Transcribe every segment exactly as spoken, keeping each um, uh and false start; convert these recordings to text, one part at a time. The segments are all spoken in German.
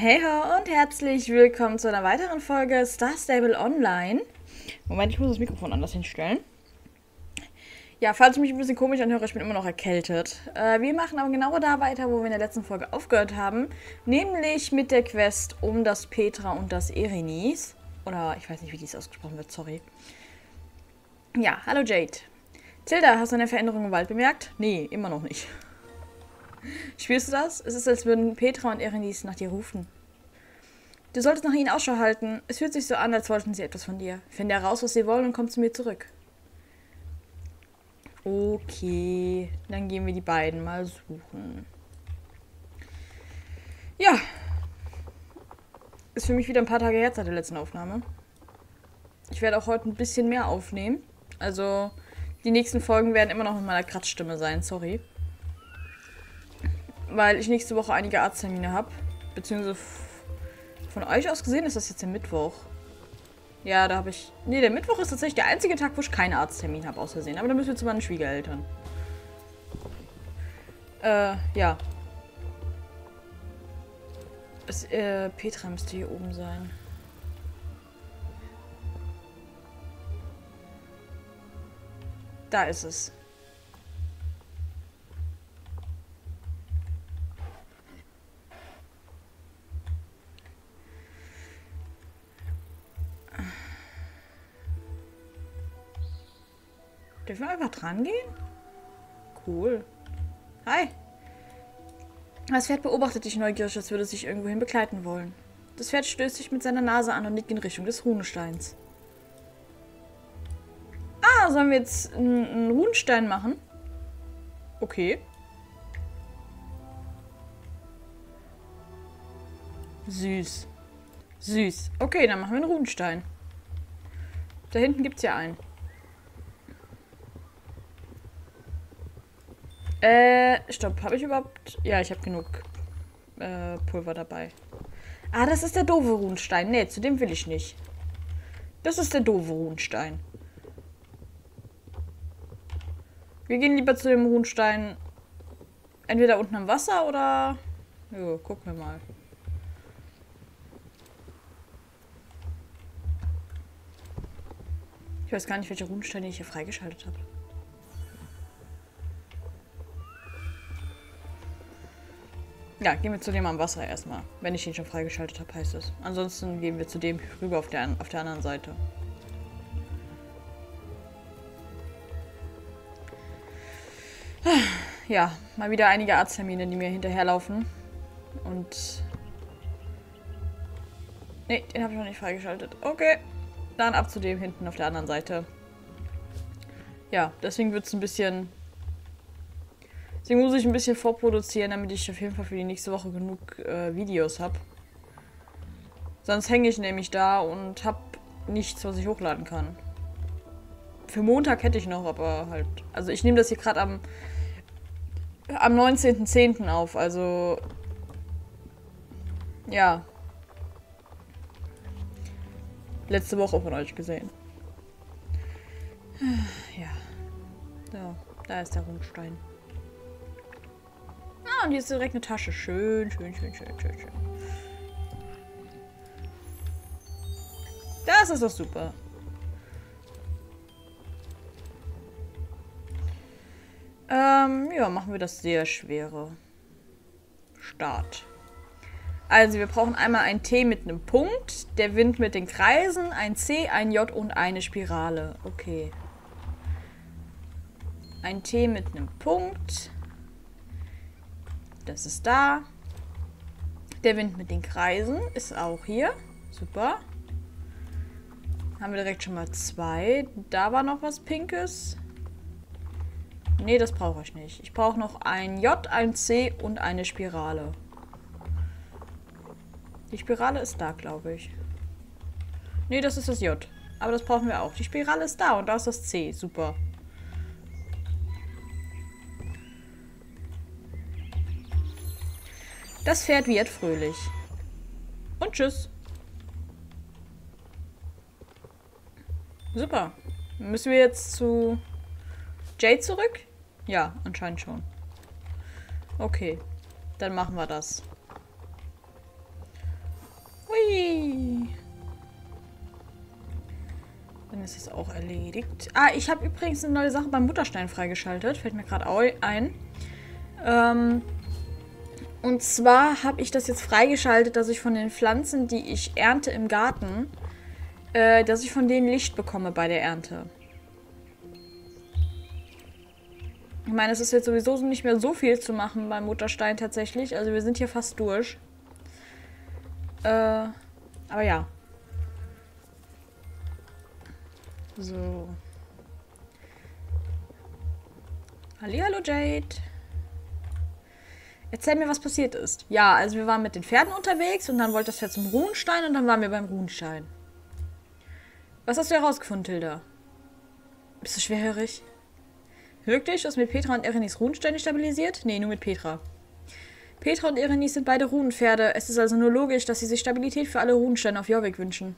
Hey ho und herzlich willkommen zu einer weiteren Folge Star Stable Online. Moment, ich muss das Mikrofon anders hinstellen. Ja, falls ich mich ein bisschen komisch anhöre, ich bin immer noch erkältet. Äh, wir machen aber genau da weiter, wo wir in der letzten Folge aufgehört haben. Nämlich mit der Quest um das Petra und das Erinys. Oder ich weiß nicht, wie dies ausgesprochen wird, sorry. Ja, hallo Jade. Tilda, hast du eine Veränderung im Wald bemerkt? Nee, immer noch nicht. Spürst du das? Es ist, als würden Petra und Erinys nach dir rufen. Du solltest nach ihnen Ausschau halten. Es fühlt sich so an, als wollten sie etwas von dir. Finde heraus, was sie wollen und komm zu mir zurück. Okay, dann gehen wir die beiden mal suchen. Ja. Ist für mich wieder ein paar Tage her seit der letzten Aufnahme. Ich werde auch heute ein bisschen mehr aufnehmen. Also, die nächsten Folgen werden immer noch mit meiner Kratzstimme sein, sorry. Weil ich nächste Woche einige Arzttermine habe. Beziehungsweise von euch aus gesehen ist das jetzt der Mittwoch. Ja, da habe ich... Ne, der Mittwoch ist tatsächlich der einzige Tag, wo ich keinen Arzttermin habe, aus Versehen. Aber dann müssen wir zu meinen Schwiegereltern. Äh, ja. Es, äh, Petra müsste hier oben sein. Da ist es. Dürfen wir einfach dran gehen? Cool. Hi. Das Pferd beobachtet dich neugierig, als würde es sich irgendwohin begleiten wollen. Das Pferd stößt sich mit seiner Nase an und nickt in Richtung des Runensteins. Ah, sollen wir jetzt einen Runenstein machen? Okay. Süß. Süß. Okay, dann machen wir einen Runenstein. Da hinten gibt es ja einen. Äh, stopp, habe ich überhaupt... Ja, ich habe genug äh, Pulver dabei. Ah, das ist der doofe Runenstein. Nee, zu dem will ich nicht. Das ist der doofe Runenstein. Wir gehen lieber zu dem Runenstein entweder unten am Wasser oder... Jo, gucken wir mal. Ich weiß gar nicht, welche Runensteine ich hier freigeschaltet habe. Ja, gehen wir zu dem am Wasser erstmal. Wenn ich ihn schon freigeschaltet habe, heißt es. Ansonsten gehen wir zu dem rüber auf der, auf der anderen Seite. Ja, mal wieder einige Arzttermine, die mir hinterherlaufen. Und... Ne, den habe ich noch nicht freigeschaltet. Okay, dann ab zu dem hinten auf der anderen Seite. Ja, deswegen wird es ein bisschen... Deswegen muss ich ein bisschen vorproduzieren, damit ich auf jeden Fall für die nächste Woche genug äh, Videos habe. Sonst hänge ich nämlich da und habe nichts, was ich hochladen kann. Für Montag hätte ich noch, aber halt... Also ich nehme das hier gerade am, am neunzehnten zehnten auf, also... Ja. Letzte Woche von euch gesehen. Ja. So, da ist der Runenstein. Ah, und hier ist direkt eine Tasche. Schön, schön, schön, schön, schön, schön. Das ist doch super. Ähm, ja, machen wir das sehr schwere. Start. Also, wir brauchen einmal ein T mit einem Punkt, der Wind mit den Kreisen, ein C, ein J und eine Spirale. Okay. Ein T mit einem Punkt... Das ist da. Der Wind mit den Kreisen ist auch hier. Super. Haben wir direkt schon mal zwei. Da war noch was Pinkes. Nee, das brauche ich nicht. Ich brauche noch ein J, ein C und eine Spirale. Die Spirale ist da, glaube ich. Nee, das ist das J. Aber das brauchen wir auch. Die Spirale ist da und da ist das C. Super. Das Pferd wird fröhlich. Und tschüss. Super. Müssen wir jetzt zu Jade zurück? Ja, anscheinend schon. Okay, dann machen wir das. Hui. Dann ist das auch erledigt. Ah, ich habe übrigens eine neue Sache beim Mutterstein freigeschaltet. Fällt mir gerade ein. Ähm, und zwar habe ich das jetzt freigeschaltet, dass ich von den Pflanzen, die ich ernte im Garten, äh, dass ich von denen Licht bekomme bei der Ernte. Ich meine, es ist jetzt sowieso nicht mehr so viel zu machen beim Mutterstein tatsächlich. Also wir sind hier fast durch. Äh, aber ja. So. Hallihallo, Jade. Erzähl mir, was passiert ist. Ja, also wir waren mit den Pferden unterwegs und dann wollte das Pferd zum Runenstein und dann waren wir beim Runenstein. Was hast du herausgefunden, Tilda? Bist du schwerhörig? Wirklich? Du hast mit Petra und Erinys Runensteine stabilisiert? Nee, nur mit Petra. Petra und Erinys sind beide Runenpferde. Es ist also nur logisch, dass sie sich Stabilität für alle Runensteine auf Jorvik wünschen.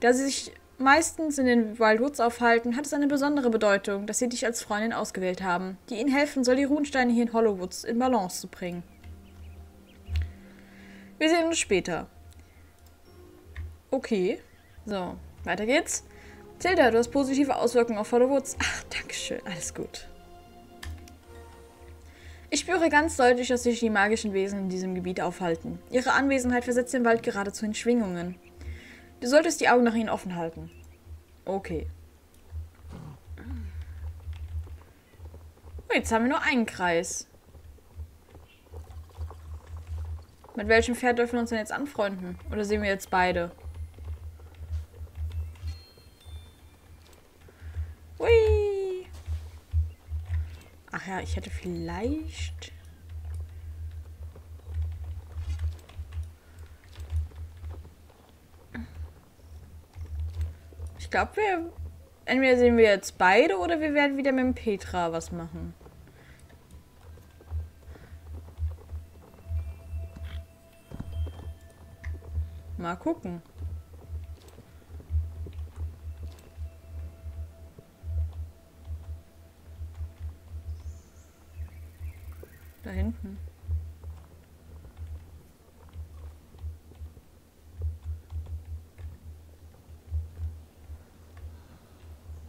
Da sie sich meistens in den Wildwoods aufhalten, hat es eine besondere Bedeutung, dass sie dich als Freundin ausgewählt haben. Die ihnen helfen soll, die Runensteine hier in Hollow Woods in Balance zu bringen. Wir sehen uns später. Okay. So, weiter geht's. Tilda, du hast positive Auswirkungen auf Hollow Woods. Ach, dankeschön. Alles gut. Ich spüre ganz deutlich, dass sich die magischen Wesen in diesem Gebiet aufhalten. Ihre Anwesenheit versetzt den Wald geradezu in Schwingungen. Du solltest die Augen nach ihnen offen halten. Okay. Oh, jetzt haben wir nur einen Kreis. Mit welchem Pferd dürfen wir uns denn jetzt anfreunden? Oder sehen wir jetzt beide? Hui! Ach ja, ich hätte vielleicht... Ich glaube, wir... Entweder sehen wir jetzt beide oder wir werden wieder mit dem Petra was machen. Mal gucken. Da hinten.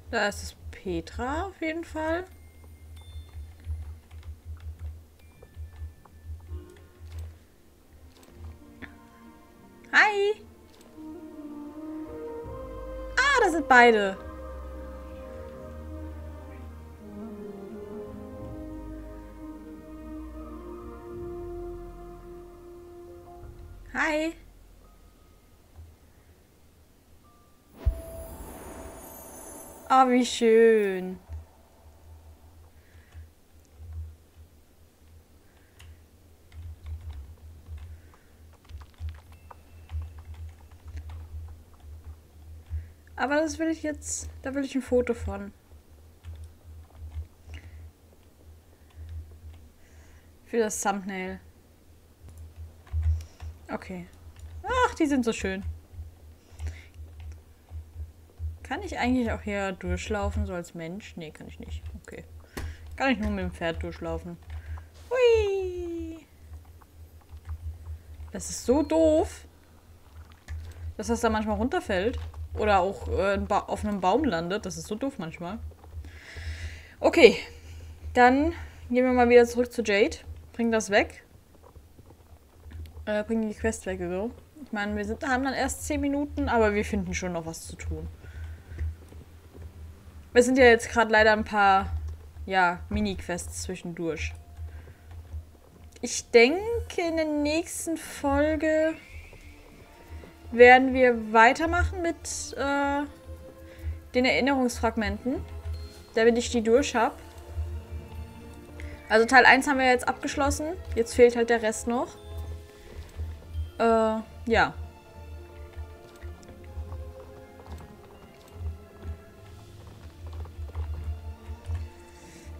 Da ist es Petra auf jeden Fall. Hi! Ah, da sind beide. Hi. Ah, wie schön. Aber das will ich jetzt, da will ich ein Foto von. Für das Thumbnail. Okay. Ach, die sind so schön. Kann ich eigentlich auch hier durchlaufen, so als Mensch? Nee, kann ich nicht. Okay. Kann ich nur mit dem Pferd durchlaufen. Hui! Das ist so doof, dass das da manchmal runterfällt. Oder auch äh, auf einem Baum landet. Das ist so doof manchmal. Okay. Dann gehen wir mal wieder zurück zu Jade. Bringen das weg. Äh, bringen die Quest weg, so. Ich meine, wir sind, haben dann erst zehn Minuten, aber wir finden schon noch was zu tun. Wir sind ja jetzt gerade leider ein paar, ja, Mini-Quests zwischendurch. Ich denke, in der nächsten Folge werden wir weitermachen mit äh, den Erinnerungsfragmenten, damit ich die durch habe. Also Teil eins haben wir jetzt abgeschlossen, jetzt fehlt halt der Rest noch. Äh, ja.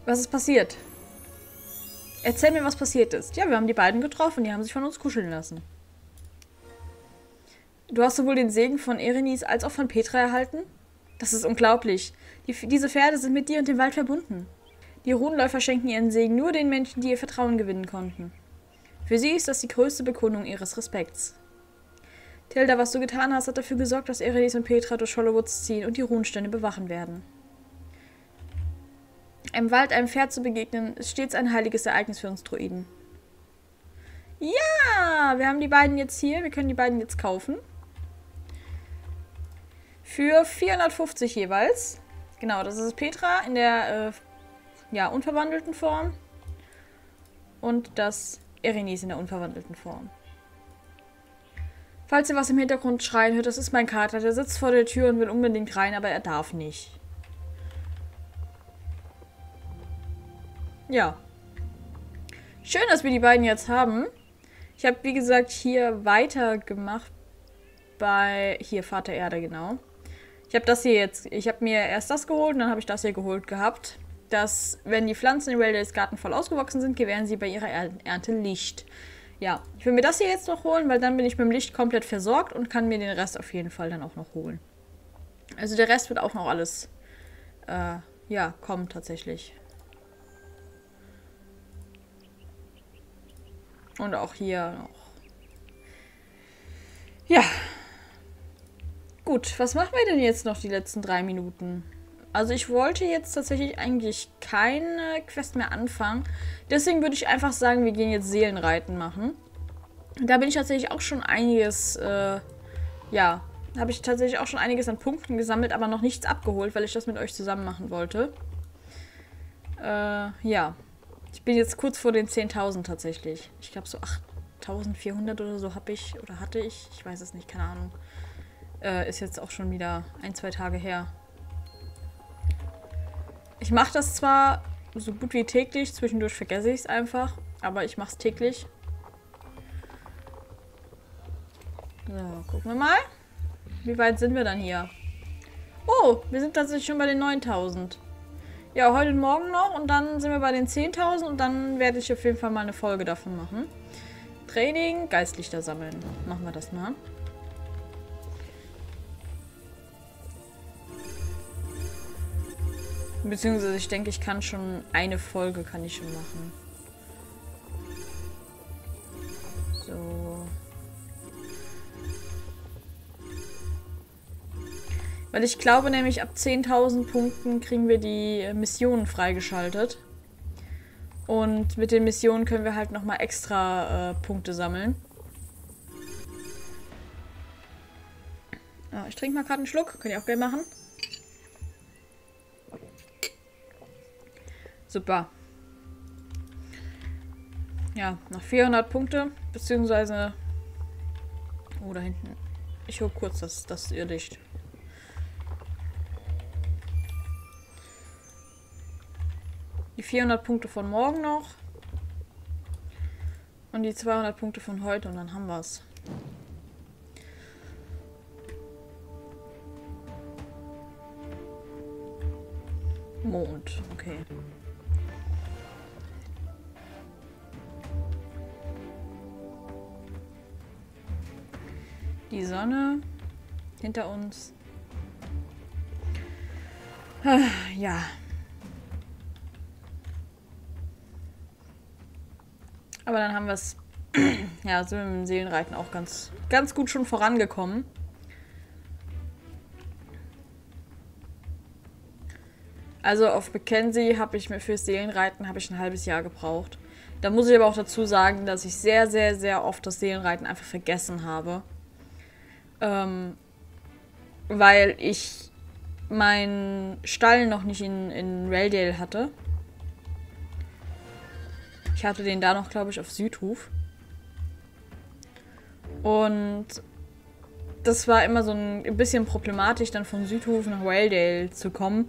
Was ist passiert? Erzähl mir, was passiert ist. Ja, wir haben die beiden getroffen. Die haben sich von uns kuscheln lassen. Du hast sowohl den Segen von Erinys als auch von Petra erhalten? Das ist unglaublich. Die, diese Pferde sind mit dir und dem Wald verbunden. Die Runenläufer schenken ihren Segen nur den Menschen, die ihr Vertrauen gewinnen konnten. Für sie ist das die größte Bekundung ihres Respekts. Tilda, was du getan hast, hat dafür gesorgt, dass Erinys und Petra durch Hollow Woods ziehen und die Runensteine bewachen werden. Im Wald einem Pferd zu begegnen, ist stets ein heiliges Ereignis für uns Druiden. Ja, wir haben die beiden jetzt hier. Wir können die beiden jetzt kaufen. Für vierhundertfünfzig jeweils. Genau, das ist Petra in der äh, ja, unverwandelten Form. Und das Erinys in der unverwandelten Form. Falls ihr was im Hintergrund schreien hört, das ist mein Kater. Der sitzt vor der Tür und will unbedingt rein, aber er darf nicht. Ja. Schön, dass wir die beiden jetzt haben. Ich habe, wie gesagt, hier weitergemacht bei... Hier, Vater Erde, genau. Ich habe das hier jetzt... Ich habe mir erst das geholt und dann habe ich das hier geholt gehabt. Dass, wenn die Pflanzen in Raildays Garten voll ausgewachsen sind, gewähren sie bei ihrer er Ernte Licht. Ja, ich will mir das hier jetzt noch holen, weil dann bin ich mit dem Licht komplett versorgt und kann mir den Rest auf jeden Fall dann auch noch holen. Also der Rest wird auch noch alles... Äh, ja, kommen tatsächlich. Und auch hier noch. Ja. Gut, was machen wir denn jetzt noch die letzten drei Minuten? Also ich wollte jetzt tatsächlich eigentlich keine Quest mehr anfangen. Deswegen würde ich einfach sagen, wir gehen jetzt Seelenreiten machen. Da bin ich tatsächlich auch schon einiges, äh, ja, habe ich tatsächlich auch schon einiges an Punkten gesammelt, aber noch nichts abgeholt, weil ich das mit euch zusammen machen wollte. Äh, ja. Ich bin jetzt kurz vor den zehntausend tatsächlich. Ich glaube so achttausendvierhundert oder so habe ich oder hatte ich. Ich weiß es nicht, keine Ahnung. Äh, ist jetzt auch schon wieder ein, zwei Tage her. Ich mache das zwar so gut wie täglich, zwischendurch vergesse ich es einfach, aber ich mache es täglich. So, gucken wir mal. Wie weit sind wir dann hier? Oh, wir sind tatsächlich schon bei den neuntausend. Ja, heute und morgen noch und dann sind wir bei den zehntausend und dann werde ich auf jeden Fall mal eine Folge davon machen. Training, Geistlichter sammeln. Machen wir das mal. Beziehungsweise ich denke, ich kann schon eine Folge kann ich schon machen. So. Weil ich glaube nämlich, ab zehntausend Punkten kriegen wir die Missionen freigeschaltet. Und mit den Missionen können wir halt nochmal extra äh, Punkte sammeln. Ah, ich trinke mal gerade einen Schluck. Könnt ihr auch gerne machen. Super. Ja, noch vierhundert Punkte. Beziehungsweise... Oh, da hinten. Ich hole kurz das, das Irrlicht. Die vierhundert Punkte von morgen noch. Und die zweihundert Punkte von heute. Und dann haben wir es. Mond. Okay. Die Sonne. Hinter uns. Ja. Aber dann haben wir es, ja, sind wir mit dem Seelenreiten auch ganz, ganz gut schon vorangekommen. Also auf Mackenzie habe ich mir fürs Seelenreiten habe ich ein halbes Jahr gebraucht. Da muss ich aber auch dazu sagen, dass ich sehr, sehr, sehr oft das Seelenreiten einfach vergessen habe. Ähm, weil ich meinen Stall noch nicht in, in Reldale hatte. Ich hatte den da noch, glaube ich, auf Südhof. Und das war immer so ein bisschen problematisch, dann von Südhof nach Raildale zu kommen.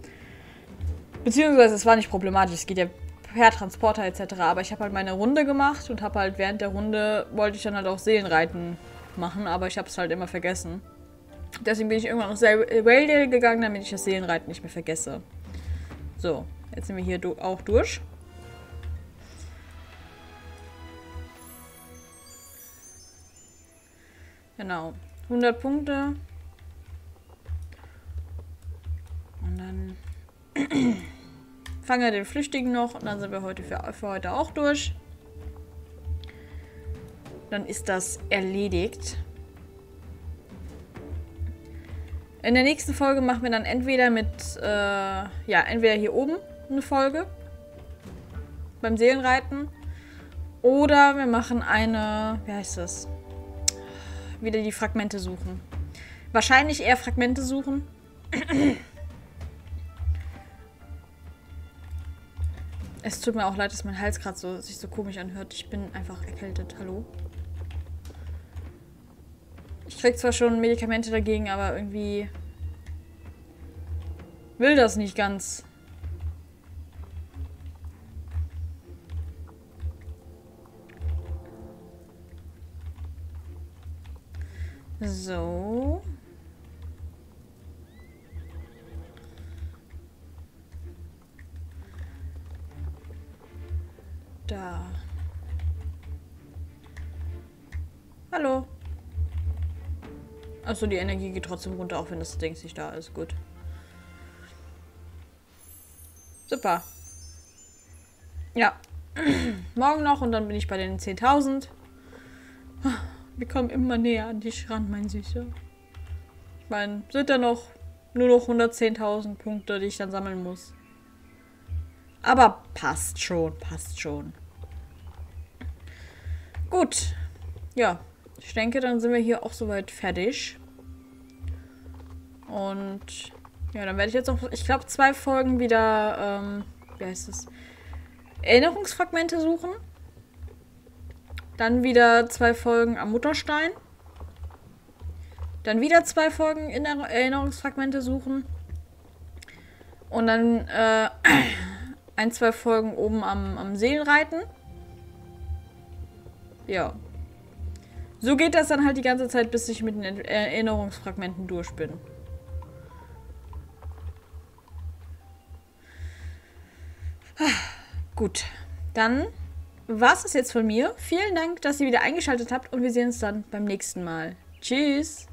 Beziehungsweise es war nicht problematisch, es geht ja per Transporter et cetera. Aber ich habe halt meine Runde gemacht und habe halt während der Runde, wollte ich dann halt auch Seelenreiten machen, aber ich habe es halt immer vergessen. Deswegen bin ich irgendwann nach Raildale gegangen, damit ich das Seelenreiten nicht mehr vergesse. So, jetzt sind wir hier auch durch. Genau, hundert Punkte. Und dann fangen wir den Flüchtigen noch und dann sind wir heute für, für heute auch durch. Dann ist das erledigt. In der nächsten Folge machen wir dann entweder mit, äh, ja, entweder hier oben eine Folge beim Seelenreiten oder wir machen eine, wie heißt das, wieder die Fragmente suchen. Wahrscheinlich eher Fragmente suchen. Es tut mir auch leid, dass mein Hals gerade so, sich so komisch anhört. Ich bin einfach erkältet. Hallo? Ich krieg zwar schon Medikamente dagegen, aber irgendwie will das nicht ganz. So. Da. Hallo. Achso, die Energie geht trotzdem runter, auch wenn das Ding nicht da ist. Gut. Super. Ja. Morgen noch und dann bin ich bei den zehntausend. Wir kommen immer näher an dich ran, mein Süßer. Ich meine, sind da noch nur noch hundertzehntausend Punkte, die ich dann sammeln muss. Aber passt schon, passt schon. Gut. Ja, ich denke, dann sind wir hier auch soweit fertig. Und ja, dann werde ich jetzt noch, ich glaube, zwei Folgen wieder, ähm, wie heißt es, Erinnerungsfragmente suchen. Dann wieder zwei Folgen am Mutterstein. Dann wieder zwei Folgen in der Erinnerungsfragmente suchen. Und dann, äh, ein, zwei Folgen oben am, am Seelenreiten. Ja. So geht das dann halt die ganze Zeit, bis ich mit den Erinnerungsfragmenten durch bin. Gut. Dann war es das jetzt von mir. Vielen Dank, dass ihr wieder eingeschaltet habt und wir sehen uns dann beim nächsten Mal. Tschüss!